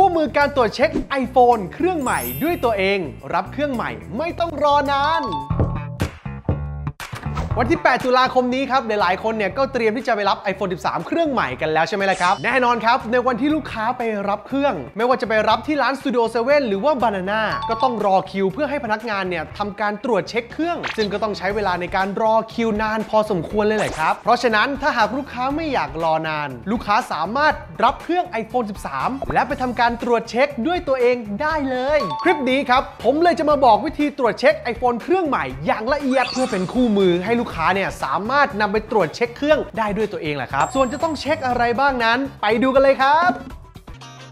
คู่มือการตรวจเช็ค iPhone เครื่องใหม่ด้วยตัวเองรับเครื่องใหม่ไม่ต้องรอนานวันที่ 8 ตุลาคมนี้ครับหลายๆคนเนี่ยก็เตรียมที่จะไปรับ iPhone 13 เครื่องใหม่กันแล้วใช่ไหมล่ะครับแน่นอนครับในวันที่ลูกค้าไปรับเครื่องไม่ว่าจะไปรับที่ร้าน Studio 7 หรือว่า Banana ก็ต้องรอคิวเพื่อให้พนักงานเนี่ยทำการตรวจเช็คเครื่องซึ่งก็ต้องใช้เวลาในการรอคิวนานพอสมควรเลยแหละครับเพราะฉะนั้นถ้าหากลูกค้าไม่อยากรอนานลูกค้าสามารถรับเครื่อง iPhone 13 และไปทำการตรวจเช็คด้วยตัวเองได้เลยคลิปนี้ครับผมเลยจะมาบอกวิธีตรวจเช็ค iPhone เครื่องใหม่อย่างละเอียดเพื่อเป็นคู่มือให้ลูกค้าเนี่ยสามารถนำไปตรวจเช็คเครื่องได้ด้วยตัวเองแหละครับส่วนจะต้องเช็คอะไรบ้างนั้นไปดูกันเลยครับ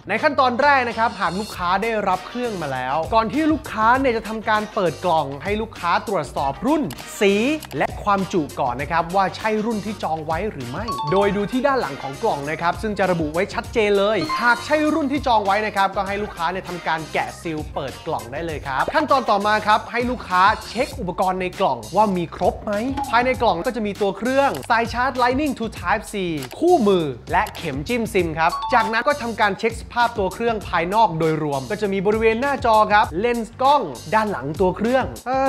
ในขั้นตอนแรกนะครับหากลูกค้าได้รับเครื่องมาแล้วก่อนที่ลูกค้าเนี่ยจะทำการเปิดกล่องให้ลูกค้าตรวจสอบรุ่นสีและความจุก่อนนะครับว่าใช่รุ่นที่จองไว้หรือไม่โดยดูที่ด้านหลังของกล่องนะครับซึ่งจะระบุไว้ชัดเจนเลยหากใช่รุ่นที่จองไว้นะครับก็ให้ลูกค้าเนี่ยทำการแกะซีลเปิดกล่องได้เลยครับขั้นตอนต่อมาครับให้ลูกค้าเช็คอุปกรณ์ในกล่องว่ามีครบไหมภายในกล่องก็จะมีตัวเครื่องสายชาร์จ Lightning to Type C คู่มือและเข็มจิ้มซิมครับจากนั้นก็ทำการเช็คภาพตัวเครื่องภายนอกโดยรวมก็จะมีบริเวณหน้าจอครับเลนส์กล้องด้านหลังตัวเครื่อง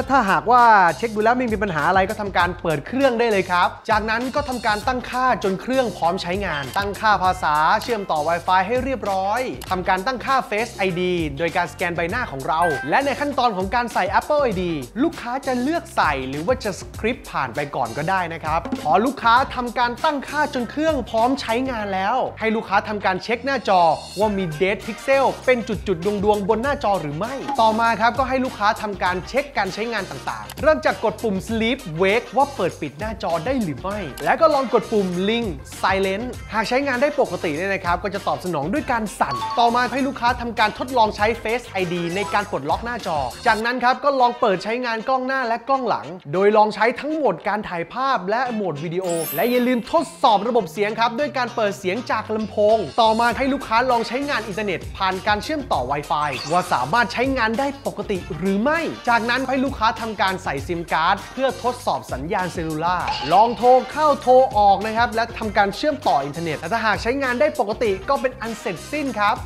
ถ้าหากว่าเช็คดูแล้วไม่มีปัญหาอะไรก็ทำการเปิดเครื่องได้เลยครับจากนั้นก็ทำการตั้งค่าจนเครื่องพร้อมใช้งานตั้งค่าภาษาเชื่อมต่อ Wi-Fi ให้เรียบร้อยทำการตั้งค่า Face ID โดยการสแกนใบหน้าของเราและในขั้นตอนของการใส่ Apple ID ลูกค้าจะเลือกใส่หรือว่าจะสคริปต์ผ่านไปก่อนก็ได้นะครับพอลูกค้าทำการตั้งค่าจนเครื่องพร้อมใช้งานแล้วให้ลูกค้าทำการเช็คหน้าจอว่ามี Date Pixel เป็นจุดๆดวงบนหน้าจอหรือไม่ต่อมาครับก็ให้ลูกค้าทำการเช็คการใช้งานต่างๆเริ่มจากกดปุ่ม Sleep Wake ว่าเปิดปิดหน้าจอได้หรือไม่แล้วก็ลองกดปุ่ม Link Silent หากใช้งานได้ปกติเนี่ยนะครับก็จะตอบสนองด้วยการสั่นต่อมาให้ลูกค้าทำการทดลองใช้ Face ID ในการปลดล็อกหน้าจอจากนั้นครับก็ลองเปิดใช้งานกล้องหน้าและกล้องหลังโดยลองใช้ทั้งโหมดการถ่ายภาพและโหมดวิดีโอและอย่าลืมทดสอบระบบเสียงครับด้วยการเปิดเสียงจากลำโพงต่อมาให้ลูกค้าลองใช้งานอินเทอร์เน็ตผ่านการเชื่อมต่อ Wi-Fi ว่าสามารถใช้งานได้ปกติหรือไม่จากนั้นให้ลูกค้าทำการใส่ซิมการ์ดเพื่อทดสอบสัญญาณเซลลูล่าลองโทรเข้าโทรออกนะครับและทำการเชื่อมต่ออินเทอร์เน็ตแต่ถ้าหากใช้งานได้ปกติก็เป็นอันเสร็จสิ้นครับ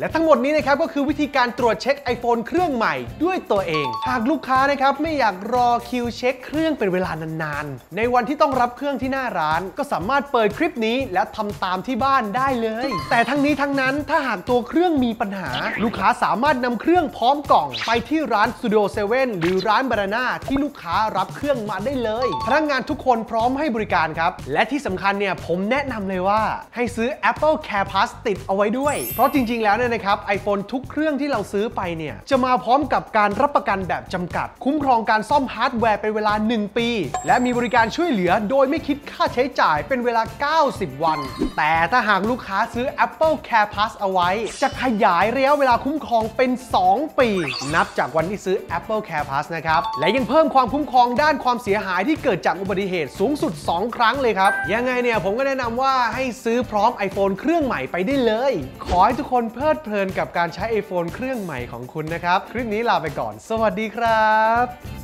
และทั้งหมดนี้นะครับก็คือวิธีการตรวจเช็ค iPhone เครื่องใหม่ด้วยตัวเองหากลูกค้านะครับไม่อยากรอคิวเช็คเครื่องเป็นเวลานานๆในวันที่ต้องรับเครื่องที่หน้าร้านก็สามารถเปิดคลิปนี้และทำตามที่บ้านได้เลยแต่ทั้งนี้ทั้งนั้นถ้าหากตัวเครื่องมีปัญหาลูกค้าสามารถนำเครื่องพร้อมกล่องไปที่ร้าน Studio 7 หรือร้าน Banana ที่ลูกค้ารับเครื่องมาได้เลยพนักงานทุกคนพร้อมให้บริการครับและที่สำคัญเนี่ยผมแนะนำเลยว่าให้ซื้อ Apple Care Plus ติดเอาไว้ด้วยเพราะจริงๆแล้วนะครับ iPhone ทุกเครื่องที่เราซื้อไปเนี่ยจะมาพร้อมกับการรับประกันแบบจำกัดคุ้มครองการซ่อมฮาร์ดแวร์เป็นเวลา1ปีและมีบริการช่วยเหลือโดยไม่คิดค่าใช้จ่ายเป็นเวลา90 วันแต่ถ้าหากลูกค้าซื้อ Apple Care Plus เอาไว้จะขยายระยะเวลาคุ้มครองเป็น2ปีนับจากวันที่ซื้อ Apple Care Plus นะครับและยังเพิ่มความคุ้มครองด้านความเสียหายที่เกิดจากอุบัติเหตุสูงสุด2 ครั้งเลยครับยังไงเนี่ยผมก็แนะนำว่าให้ซื้อพร้อม iPhone เครื่องใหม่ไปได้เลยขอให้ทุกคนเพลิดเพลินกับการใช้ iPhone เครื่องใหม่ของคุณนะครับคลิปนี้ลาไปก่อนสวัสดีครับ